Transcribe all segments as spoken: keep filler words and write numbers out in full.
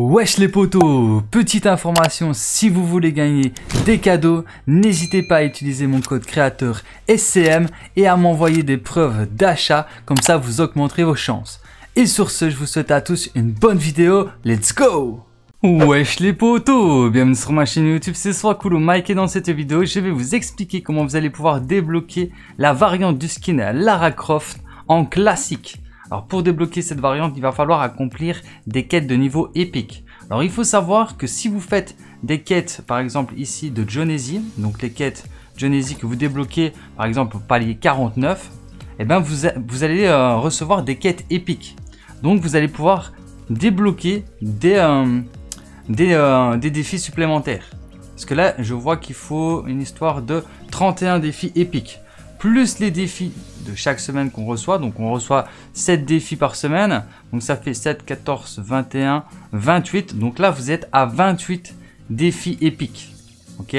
Wesh les potos, petite information, si vous voulez gagner des cadeaux, n'hésitez pas à utiliser mon code créateur S C M et à m'envoyer des preuves d'achat, comme ça vous augmenterez vos chances. Et sur ce, je vous souhaite à tous une bonne vidéo, let's go! Wesh les potos, bienvenue sur ma chaîne YouTube, c'est Soiscoolo Mike et dans cette vidéo, je vais vous expliquer comment vous allez pouvoir débloquer la variante du skin à Lara Croft en classique. Alors pour débloquer cette variante, il va falloir accomplir des quêtes de niveau épique. Alors il faut savoir que si vous faites des quêtes, par exemple ici de Jonesy, donc les quêtes Jonesy que vous débloquez par exemple au palier quarante-neuf, eh ben vous, a, vous allez euh, recevoir des quêtes épiques. Donc vous allez pouvoir débloquer des, euh, des, euh, des défis supplémentaires. Parce que là, je vois qu'il faut une histoire de trente et un défis épiques. Plus les défis de chaque semaine qu'on reçoit. Donc on reçoit sept défis par semaine. Donc ça fait sept, quatorze, vingt et un, vingt-huit. Donc là vous êtes à vingt-huit défis épiques. Ok.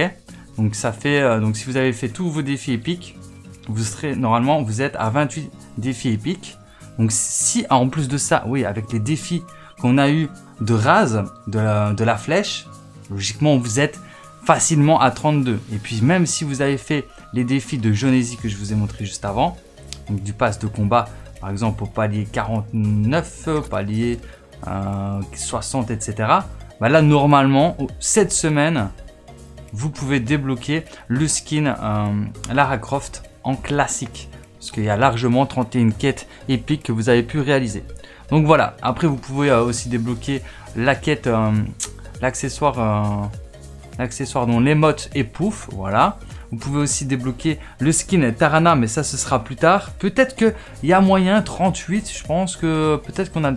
Donc ça fait euh, donc si vous avez fait tous vos défis épiques, vous serez normalement vous êtes à vingt-huit défis épiques. Donc si ah, en plus de ça, oui, avec les défis qu'on a eu de Raz, de la, de la flèche, logiquement vous êtes facilement à trente-deux. Et puis même si vous avez fait les défis de Jonesy que je vous ai montré juste avant, donc du pass de combat par exemple au palier quarante-neuf, palier euh, soixante, et cetera. Bah là normalement, cette semaine, vous pouvez débloquer le skin euh, Lara Croft en classique. Parce qu'il y a largement trente et une quêtes épiques que vous avez pu réaliser. Donc voilà, après vous pouvez euh, aussi débloquer la quête, euh, l'accessoire... Euh, l'accessoire dont l'émote est pouf, voilà. Vous pouvez aussi débloquer le skin Tarana, mais ça ce sera plus tard. Peut-être qu'il y a moyen, trente-huit, je pense que peut-être qu'on a,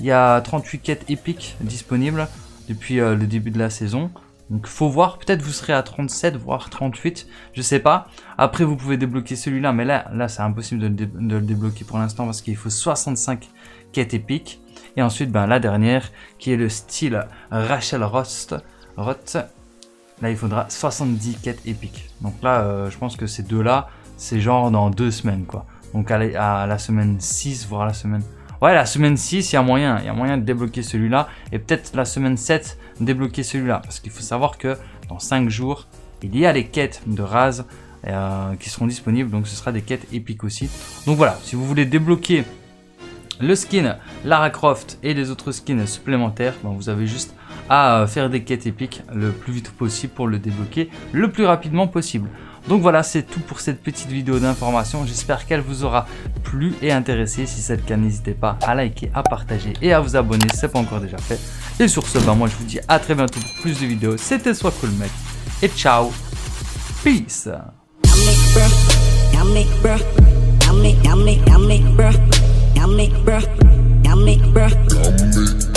il y a trente-huit quêtes épiques disponibles depuis euh, le début de la saison. Donc faut voir, peut-être vous serez à trente-sept, voire trente-huit, je sais pas. Après vous pouvez débloquer celui-là, mais là, là c'est impossible de le, dé de le débloquer pour l'instant parce qu'il faut soixante-cinq quêtes épiques. Et ensuite, ben, la dernière qui est le style Rachel Roth. Roth Là, il faudra soixante-dix quêtes épiques. Donc là, euh, je pense que ces deux-là, c'est genre dans deux semaines, quoi. Donc à la, à la semaine six, voire la semaine... Ouais, la semaine six, il y a moyen. Il y a moyen de débloquer celui-là. Et peut-être la semaine sept, débloquer celui-là. Parce qu'il faut savoir que dans cinq jours, il y a les quêtes de Raz euh, qui seront disponibles. Donc ce sera des quêtes épiques aussi. Donc voilà, si vous voulez débloquer le skin Lara Croft et les autres skins supplémentaires, ben vous avez juste à faire des quêtes épiques le plus vite possible pour le débloquer le plus rapidement possible. Donc voilà, c'est tout pour cette petite vidéo d'information. J'espère qu'elle vous aura plu et intéressé. Si c'est le cas, n'hésitez pas à liker, à partager et à vous abonner si ce n'est pas encore déjà fait. Et sur ce, ben moi je vous dis à très bientôt pour plus de vidéos. C'était Soiscool Mec et ciao, peace. Yummy, yummy, yummy, bruh, yummy, bruh, yummy, bruh.